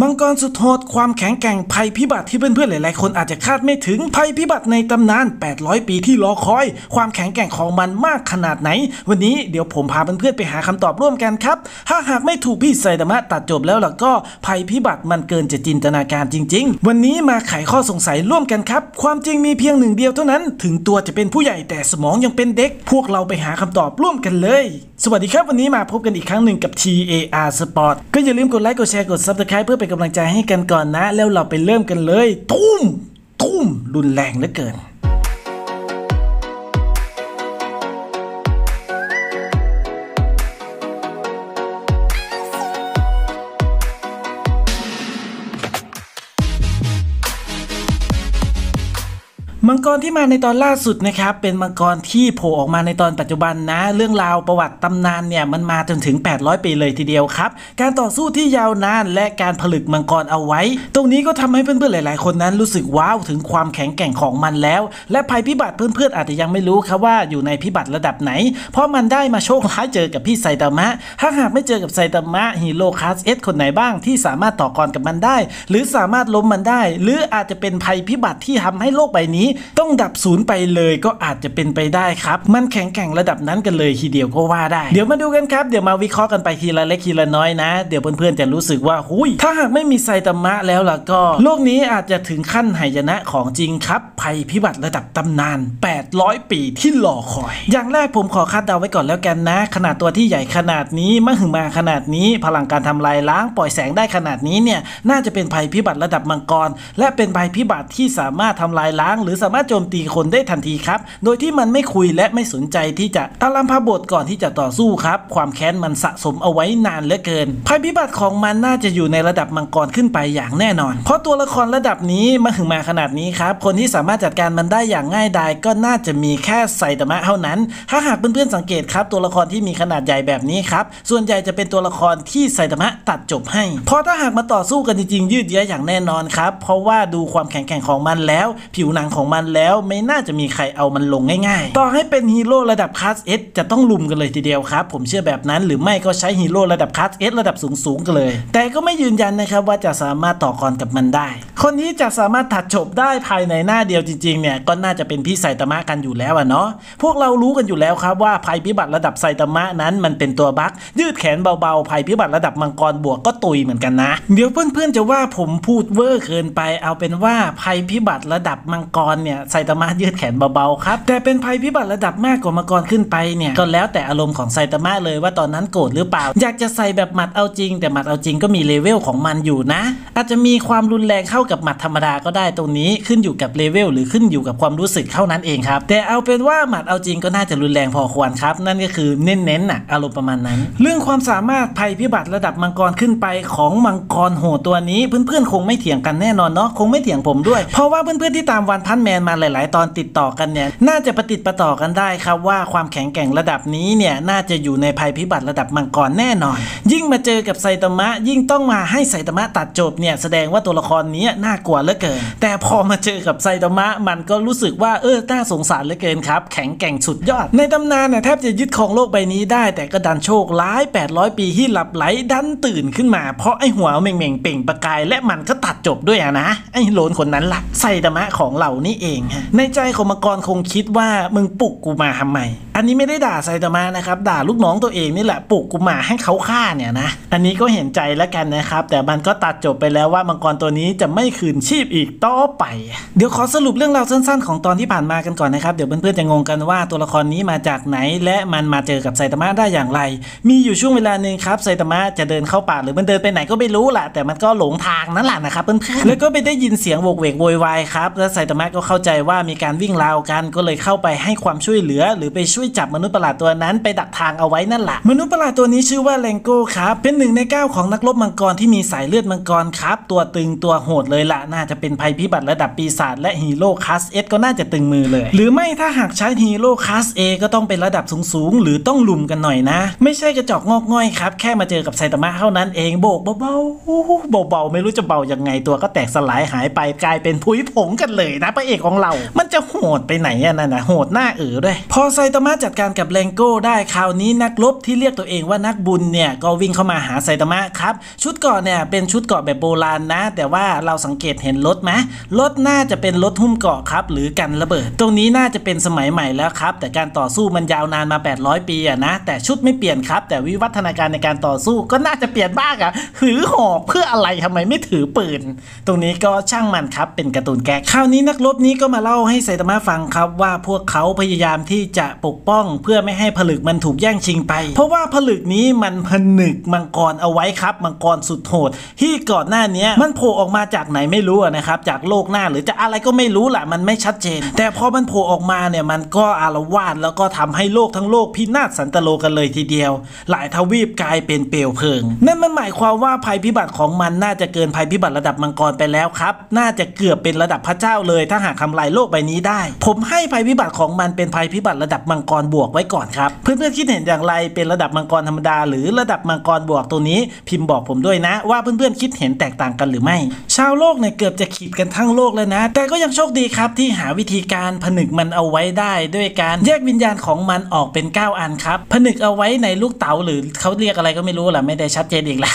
มังกรสุดโหดความแข็งแกร่งภัยพิบัติที่เพื่อนๆหลายๆคนอาจจะคาดไม่ถึงภัยพิบัติในตำนาน800 ปีที่รอคอยความแข็งแกร่งของมันมากขนาดไหนวันนี้เดี๋ยวผมพาเพื่อนๆไปหาคำตอบร่วมกันครับถ้าหากไม่ถูกพี่ไซตามะตัดจบแล้วล่ะก็ภัยพิบัติมันเกินจะจินตนาการจริงๆวันนี้มาไขข้อสงสัยร่วมกันครับความจริงมีเพียงหนึ่งเดียวเท่านั้นถึงตัวจะเป็นผู้ใหญ่แต่สมองยังเป็นเด็กพวกเราไปหาคำตอบร่วมกันเลยสวัสดีครับวันนี้มาพบกันอีกครั้งหนึ่งกับ TAR Sport ก็อย่าลืมกดไลค์กดแชร์กด Subscribe เพื่อเป็นกำลังใจให้กันก่อนนะแล้วเราไปเริ่มกันเลยตุ้มรุนแรงเหลือเกินมังกรที่มาในตอนล่าสุดนะครับเป็นมังกรที่โผล่ออกมาในตอนปัจจุบันนะเรื่องราวประวัติตำนานเนี่ยมันมาจนถึง800ปีเลยทีเดียวครับการต่อสู้ที่ยาวนานและการผลึกมังกรเอาไว้ตรงนี้ก็ทำให้เพื่อนๆหลายๆคนนั้นรู้สึกว้าวถึงความแข็งแกร่งของมันแล้วและภัยพิบัติเพื่อนๆอาจจะยังไม่รู้ครับว่าอยู่ในพิบัติระดับไหนเพราะมันได้มาโชคร้ายเจอกับพี่ไซตามะถ้าหากไม่เจอกับไซตามะฮีโร่คลาส S คนไหนบ้างที่สามารถต่อกรกับมันได้หรือสามารถล้มมันได้หรืออาจจะเป็นภัยพิบัติที่ทำให้โลกใบนี้ต้องดับศูนย์ไปเลยก็อาจจะเป็นไปได้ครับมันแข็งแกร่งระดับนั้นกันเลยทีเดียวก็ว่าได้เดี๋ยวมาดูกันครับเดี๋ยวมาวิเคราะห์กันไปทีละเล็กทีละน้อยนะเดี๋ยวเพื่อนๆจะรู้สึกว่าหุยถ้าหากไม่มีไซตามะแล้วล่ะก็โลกนี้อาจจะถึงขั้นหายนะของจริงครับภัยพิบัติระดับตำนาน800ปีที่รอคอยอย่างแรกผมขอคาดเดาไว้ก่อนแล้วกันนะขนาดตัวที่ใหญ่ขนาดนี้มหึมาขนาดนี้พลังการทำลายล้างปล่อยแสงได้ขนาดนี้เนี่ยน่าจะเป็นภัยพิบัติระดับมังกรและเป็นภัยพิบัติที่สามารถทำลายล้างหรือสามารถโจมตีคนได้ทันทีครับโดยที่มันไม่คุยและไม่สนใจที่จะอารัมพบทก่อนที่จะต่อสู้ครับความแค้นมันสะสมเอาไว้นานเหลือเกินภัยพิบัติของมันน่าจะอยู่ในระดับมังกรขึ้นไปอย่างแน่นอนเพราะตัวละครระดับนี้มาถึงมาขนาดนี้ครับคนที่สามารถจัดการมันได้อย่างง่ายดายก็น่าจะมีแค่ไซตามะเท่านั้นถ้าหากเพื่อนๆสังเกตครับตัวละครที่มีขนาดใหญ่แบบนี้ครับส่วนใหญ่จะเป็นตัวละครที่ไซตามะตัดจบให้เพราะถ้าหากมาต่อสู้กันจริงๆยืดเยื้ออย่างแน่นอนครับเพราะว่าดูความแข็งแกร่งของมันแล้วผิวหนังของมันแล้วไม่น่าจะมีใครเอามันลงง่ายๆต่อให้เป็นฮีโร่ระดับคลาส S จะต้องลุมกันเลยทีเดียวครับผมเชื่อแบบนั้นหรือไม่ก็ใช้ฮีโร่ระดับคลาส S ระดับสูงกันเลยแต่ก็ไม่ยืนยันนะครับว่าจะสามารถต่อกรกับมันได้คนที่จะสามารถถัดจบได้ภายในหน้าเดียวจริงๆเนี่ยก็น่าจะเป็นพี่ไซตามะกันอยู่แล้วเนาะพวกเรารู้กันอยู่แล้วครับว่าภัยพิบัติระดับไซตามะนั้นมันเป็นตัวบั๊กยืดแขนเบาๆภัยพิบัติระดับมังกรบวกก็ตุยเหมือนกันนะเดี๋ยวเพื่อนๆจะว่าผมพูดเวอร์เกินไปเอาเป็นว่าภัยพิบัติระดับมังกรเนี่ยไซตามะยืดแขนเบาๆครับแต่เป็นภัยพิบัติระดับมากกว่ามังกรขึ้นไปเนี่ยก็แล้วแต่อารมณ์ของไซตามะเลยว่าตอนนั้นโกรธหรือเปล่าอยากจะใส่แบบหมัดเอาจริงแต่หมัดเอาจริงก็มีเลเวลของมันอยู่นะอาจจะมีความรุนแรงเข้ากับหมัดธรรมดาก็ได้ตรงนี้ขึ้นอยู่กับเลเวลหรือขึ้นอยู่กับความรู้สึกเท่านั้นเองครับแต่เอาเป็นว่าหมัดเอาจริงก็น่าจะรุนแรงพอควรครับนั่นก็คือเน้นๆน่ะอารมณ์ประมาณนั้นเรื่องความสามารถภัยพิบัติระดับมังกรขึ้นไปของมังกรโหดตัวนี้เพื่อนๆคงไม่เถียงกันแน่นอนเนาะคงไม่เถียงผมด้วยเพราะว่าเพื่อนๆที่ตามวันพันแมนมาหลายๆตอนติดต่อกันเนี่ยน่าจะประติดประต่อกันได้ครับว่าความแข็งแกร่งระดับนี้เนี่ยน่าจะอยู่ในภัยพิบัติระดับมังกรแน่นอนยิ่งมาเจอกับไซตามะยิ่งต้องมาให้ไซตามะตัดจบเนี่ยแสดงว่าตัวละครนี้น่ากลัวเหลือเกินแต่พอมาเจอกับไซตามะมันก็รู้สึกว่าน่าสงสารเหลือเกินครับแข็งแกร่งสุดยอดในตำนานเนี่ยแทบจะยึดครองโลกใบนี้ได้แต่ก็ดันโชคร้าย800ปีที่หลับไหลดันตื่นขึ้นมาเพราะไอหัวเม่งเป่งประกายและมันก็ตัดจบด้วยนะไอโลนคนนั้นล่ะไซตามะของเรานี่เองในใจของมังกรคงคิดว่ามึงปลุกกูมาทำไมอันนี้ไม่ได้ด่าไซตามะนะครับด่าลูกน้องตัวเองนี่แหละปลุกกูมาให้เขาฆ่าเนี่ยนะอันนี้ก็เห็นใจแล้วกันนะครับแต่มันก็ตัดจบไปแล้วว่ามังกรตัวนี้จะไม่คืนชีพอีกต่อไปเดี๋ยวขอสรุปเรื่องราวสั้นๆของตอนที่ผ่านมากันก่อนนะครับเดี๋ยวเพื่อนๆจะงงกันว่าตัวละครนี้มาจากไหนและมันมาเจอกับไซตามะได้อย่างไรมีอยู่ช่วงเวลาหนึ่งครับไซตามะจะเดินเข้าป่าหรือมันเดินไปไหนก็ไม่รู้แหละแต่มันก็หลงทางนั่นแหละนะครับเพื่อนๆแล้วก็ไปได้ยินเสียงโวกเวกโวยวายครับและไซตามะก็เข้าใจว่ามีการวิ่งราวกันก็เลยเข้าไปให้ความช่วยเหลือหรือไปช่วยจับมนุษย์ประหลาดตัวนั้นไปดักทางเอาไว้นั่นแหละมนุษย์ประหลาดตัวนี้ชื่อว่าแลงโก้ครับเป็น1 ใน 9ของนักรบมังกรที่มีสายเลือดมังกรครับตัวตึงตัวโหดเลย เลยละน่าจะเป็นภัยพิบัติระดับปีศาจและฮีโร่คลาส S ก็น่าจะตึงมือเลยหรือไม่ถ้าหากใช้ฮีโร่คลาส A ก็ต้องเป็นระดับสูงๆหรือต้องลุมกันหน่อยนะไม่ใช่กระจอกงอกง่อยครับแค่มาเจอกับไซตามะเท่านั้นเองโบกเบาๆเบาๆไม่รู้จะเบายังไงตัวก็แตกสลายหายไปกลายเป็นผุยผงกันเลยนะพระเอกของเรามันจะโหดไปไหนอะนั่นนะโหดหน้าด้วยพอไซตามะจัดการกับแรงโก้ได้คราวนี้นักรบที่เรียกตัวเองว่านักบุญเนี่ยก็วิ่งเข้ามาหาไซตามะครับชุดเกาะเนี่ยเป็นชุดเกาะแบบโบราณนะแต่ว่าเราสังเกตเห็นรถไหมรถน่าจะเป็นรถหุ้มเกาะครับหรือกันระเบิดตรงนี้น่าจะเป็นสมัยใหม่แล้วครับแต่การต่อสู้มันยาวนานมา800ปีอะนะแต่ชุดไม่เปลี่ยนครับแต่วิวัฒนาการในการต่อสู้ก็น่าจะเปลี่ยนบ้างอะถือหอกเพื่ออะไรทำไมไม่ถือปืนตรงนี้ก็ช่างมันครับเป็นการ์ตูนแก๊กคราวนี้นักรบนี้ก็มาเล่าให้ไซตามะฟังครับว่าพวกเขาพยายามที่จะปกป้องเพื่อไม่ให้ผลึกมันถูกแย่งชิงไปเพราะว่าผลึกนี้มันผนึกมังกรเอาไว้ครับมังกรสุดโหดที่ก่อนหน้านี้มันโผล่ออกมาจากไหนไม่รู้นะครับจากโลกหน้าหรือจะอะไรก็ไม่รู้แหละมันไม่ชัดเจนแต่พอมันโผล่ออกมาเนี่ยมันก็อารวาสแล้วก็ทำให้โลกทั้งโลกพินาศสันตโลกันเลยทีเดียวหลายทวีปกลายเป็นเปลวเพลิงนั่นมันหมายความว่าภัยพิบัติของมันน่าจะเกินภัยพิบัติระดับมังกรไปแล้วครับน่าจะเกือบเป็นระดับพระเจ้าเลยถ้าหากทำลายโลกใบนี้ได้ผมให้ภัยพิบัติของมันเป็นภัยพิบัติระดับมังกรบวกไว้ก่อนครับเพื่อนๆคิดเห็นอย่างไรเป็นระดับมังกรธรรมดาหรือระดับมังกรบวกตัวนี้พิมพ์บอกผมด้วยนะว่าเพื่อนๆคิดเห็นแตกต่างกันหรือไม่ชาวโลกเนี่ยเกือบจะขีดกันทั้งโลกแล้วนะแต่ก็ยังโชคดีครับที่หาวิธีการผนึกมันเอาไว้ได้ด้วยการแยกวิญญาณของมันออกเป็น9อันครับผนึกเอาไว้ในลูกเต๋าหรือเขาเรียกอะไรก็ไม่รู้แหละไม่ได้ชัดเจนอีกล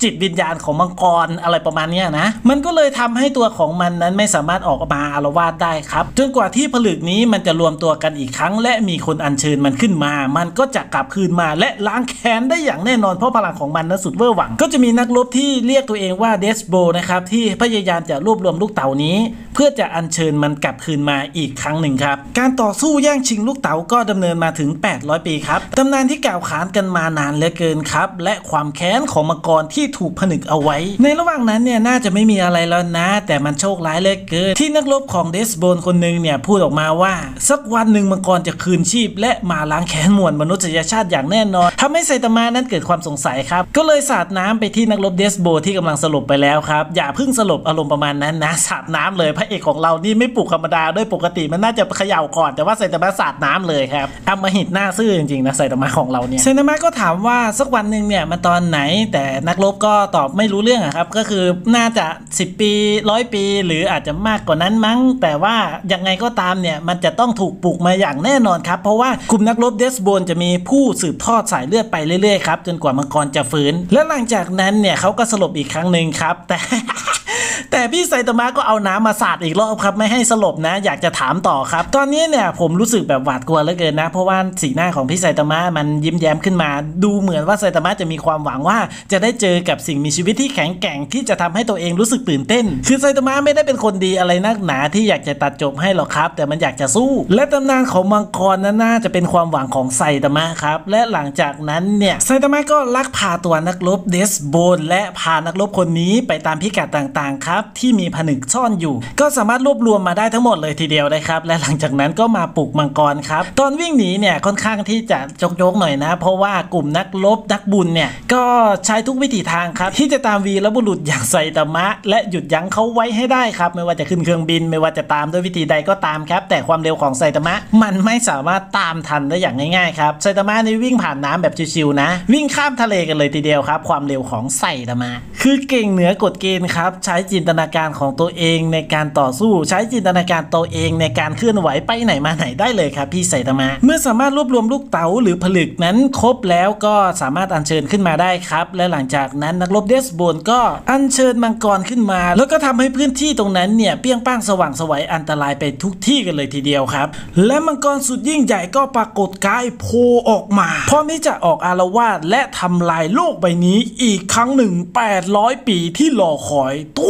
ะจิตวิญญาณของมังกรอะไรประมาณนี้นะมันก็เลยทำให้ตัวของมันนั้นไม่สามารถออกมาอารวาสได้ครับจนกว่าที่ผลึกนี้มันจะรวมตัวกันอีกครั้งและมีคนอัญเชิญมันขึ้นมามันก็จะกลับคืนมาและล้างแค้นได้อย่างแน่นอนเพราะพลังของมันนั้นสุดเวอร์หวังก็จะมีนักรบที่เรียกตัวเองว่าเดสโบนะครับที่พยายามจะรวบรวมลูกเต๋านี้เพื่อจะอัญเชิญมันกลับคืนมาอีกครั้งหนึ่งครับการต่อสู้แย่งชิงลูกเต๋าก็ดำเนินมาถึง800ปีครับตำนานที่กล่าวขานกันมานานเหลือเกินครับและความแค้นของมังกรที่ถูกผนึกเอาไว้ในระหว่างนั้นเนี่ยน่าจะไม่มีอะไรแล้วนะแต่มันโชคร้ายเหลือเกินที่นักรบของเดสโบนคนหนึ่งเนี่ยพูดออกมาว่าสักวันหนึ่งมังกรจะคืนชีพและมาล้างแค้นมวลมนุษยชาติอย่างแน่นอนทำให้ไซตามะนั้นเกิดความสงสัยครับก็เลยสาดน้ำไปที่นักรบเดสโบที่กำลังสลบไปแล้วครับอย่าเพิ่งสลบอารมณ์ประมาณนั้นนะสาดน้ำเลยพระเอกของเรานี่ไม่ปลุกธรรมดาด้วยปกติมันน่าจะเขย่าก่อนแต่ว่าไซตามะสาดน้ำเลยครับอำมหิตหน้าซื่อจริงๆนะไซตามะของเราเนี่ยไซตามะก็ถามว่าสักวันหนึ่งเนี่ยมันตอนไหนแต่นักรบก็ตอบไม่รู้เรื่องครับก็คือน่าจะ10ปี100ปีหรืออาจจะมากกว่านั้นมั้งแต่ว่ายังไงก็ตามเนี่ยมันจะต้องถูกปลุกมาอย่างแน่นอนครับเพราะว่ากลุ่มนักรบเดสโบนจะมีผู้สืบทอดสายเลือดไปเรื่อยๆครับจนกว่ามังกรจะฟื้นและหลังจากนั้นเนี่ยเขาก็สลบอีกครั้งหนึ่งครับแต่พี่ไซตามะก็เอาน้ำมาสาดอีกรอบครับไม่ให้สลบนะอยากจะถามต่อครับตอนนี้เนี่ยผมรู้สึกแบบหวาดกลัวเหลือเกินนะเพราะว่าสีหน้าของพี่ไซตามะมันยิ้มแย้มขึ้นมาดูเหมือนว่าไซตามะจะมีความหวังว่าจะได้เจอกับสิ่งมีชีวิตที่แข็งแกร่งที่จะทำให้ตัวเองรู้สึกตื่นเต้นคือไซตามะไม่ได้เป็นคนดีอะไรนักหนาที่อยากจะตัดจบให้หรอกครับแต่มันอยากจะสู้และตำนานของมังกรนั้นน่าจะเป็นความหวังของไซตามะครับและหลังจากนั้นเนี่ยไซตามะก็ลักพาตัวนักรบเดสโบนและพานักรบคนนี้ไปตามพิกัดต่างๆครับที่มีผนึกซ่อนอยู่ก็สามารถรวบรวมมาได้ทั้งหมดเลยทีเดียวนะครับและหลังจากนั้นก็มาปลุกมังกรครับตอนวิ่งหนีเนี่ยค่อนข้างที่จะโจกๆหน่อยนะเพราะว่ากลุ่มนักรบนักบุญเนี่ยก็ใช้ทุกวิถีทางครับที่จะตามวีรบุรุษอย่างไซตามะและหยุดยั้งเขาไว้ให้ได้ครับไม่ว่าจะขึ้นเครื่องบินไม่ว่าจะตามด้วยวิธีใดก็ตามครับแต่ความเร็วของไซตามะมันไม่สามารถตามทันได้อย่างง่ายๆครับไซตามะนี่วิ่งผ่านน้ำแบบชิวๆนะวิ่งข้ามทะเลกันเลยทีเดียวครับความเร็วของไซตามะคือเก่งเหนือกฎเกณฑ์ครับใช้จินตนาการของตัวเองในการต่อสู้ใช้จินตนาการตัวเองในการเคลื่อนไหวไปไหนมาไหนได้เลยครับพี่ไซตามะเมื่อสามารถรวบรวมลูกเต๋าหรือผลึกนั้นครบแล้วก็สามารถอัญเชิญขึ้นมาได้ครับและหลังจากนั้นนักรบเดสโบนก็อัญเชิญมังกรขึ้นมาแล้วก็ทำให้พื้นที่ตรงนั้นเนี่ยเปี้ยงป้างสว่างสวัยอันตรายไปทุกที่กันเลยทีเดียวครับและมังกรสุดยิ่งใหญ่ก็ปรากฏกายโผล่ออกมาพร้อมที่จะออกอารวาสและทำลายโลกใบนี้อีกครั้งหนึ่ง800ปีที่รอคอยตู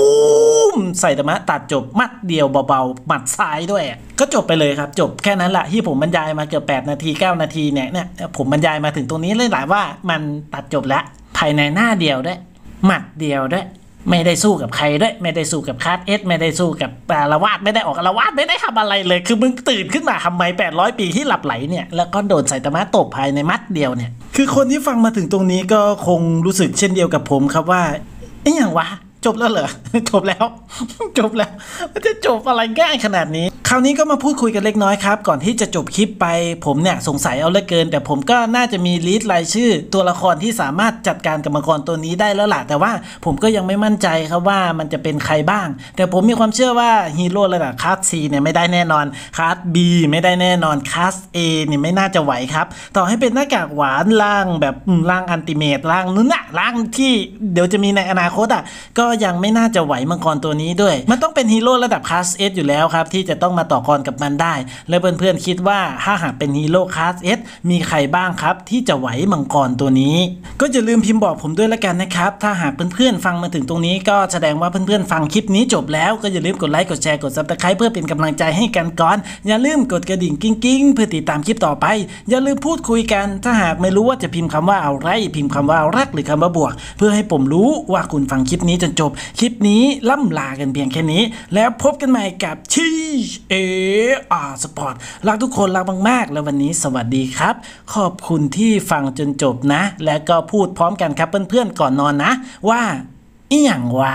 ้มไซตามะตัดจบมัดเดียวเบาๆหมัดซ้ายด้วยก็จบไปเลยครับจบแค่นั้นแหละที่ผมบรรยายมาเกือบ8นาที9นาทีเนี่ยผมบรรยายมาถึงตรงนี้เลยหลายว่ามันตัดจบแล้วภายในหน้าเดียวด้วยหมัดเดียวด้วยไม่ได้สู้กับใครด้วยไม่ได้สู้กับคลาส S ไม่ได้สู้กับอารวาสไม่ได้ออกอารวาสไม่ได้ทำอะไรเลยคือมึงตื่นขึ้นมาทำไม800ปีที่หลับไหลเนี่ยแล้วก็โดนไซตามะตบภายในมัดเดียวเนี่ยคือคนที่ฟังมาถึงตรงนี้ก็คงรู้สึกเช่นเดียวกับผมครับว่าไอ้อย่างวะ จบแล้วเหรอจบแล้วจบแล้วมันจะจบอะไรง่ายขนาดนี้คราวนี้ก็มาพูดคุยกันเล็กน้อยครับก่อนที่จะจบคลิปไปผมเนี่ยสงสัยเอาเหลือเกินแต่ผมก็น่าจะมีลิสต์รายชื่อตัวละครที่สามารถจัดการกับมังกรตัวนี้ได้แล้วล่ะแต่ว่าผมก็ยังไม่มั่นใจครับว่ามันจะเป็นใครบ้างแต่ผมมีความเชื่อว่าฮีโร่ระดับคลาส C เนี่ยไม่ได้แน่นอนคลาส B ไม่ได้แน่นอนคลาส A เนี่ยไม่น่าจะไหวครับต่อให้เป็นหน้ากากหวานล่างแบบล่างอันติเมตล่างนู้นน่ะล่างที่เดี๋ยวจะมีในอนาคตอ่ะก็ยังไม่น่าจะไหวมังกรตัวนี้ด้วยมันต้องเป็นฮีโร่ระดับคลาส S อยู่แล้วครับที่จะต้องมาต่อกรกับมันได้และเพื่อนๆคิดว่าถ้าหากเป็นฮีโร่คลาส S มีใครบ้างครับที่จะไหวมังกรตัวนี้ก็อย่าลืมพิมพ์บอกผมด้วยละกันนะครับถ้าหากเพื่อนๆฟังมาถึงตรงนี้ก็แสดงว่าเพื่อนๆฟังคลิปนี้จบแล้วก็อย่าลืมกดไลค์กดแชร์กด Subscribe เพื่อเป็นกำลังใจให้กันก่อนอย่าลืมกดกระดิ่งกิ้งๆเพื่อติดตามคลิปต่อไปอย่าลืมพูดคุยกันถ้าหากไม่รู้ว่าจะพิมพ์คำว่าอะไรพิมพ์คำว่ารักหรือคำว่าบวกเพื่อให้ผมรู้ว่าคุณฟังคลิปนี้จนจบคลิปนี้ล่ำลากันเพียงแค่นี้แล้วพบกันใหม่กับTAR Sport รักทุกคนรักมากๆแล้ววันนี้สวัสดีครับขอบคุณที่ฟังจนจบนะและก็พูดพร้อมกันครับเพื่อนๆก่อนนอนนะว่าอิหยังวะ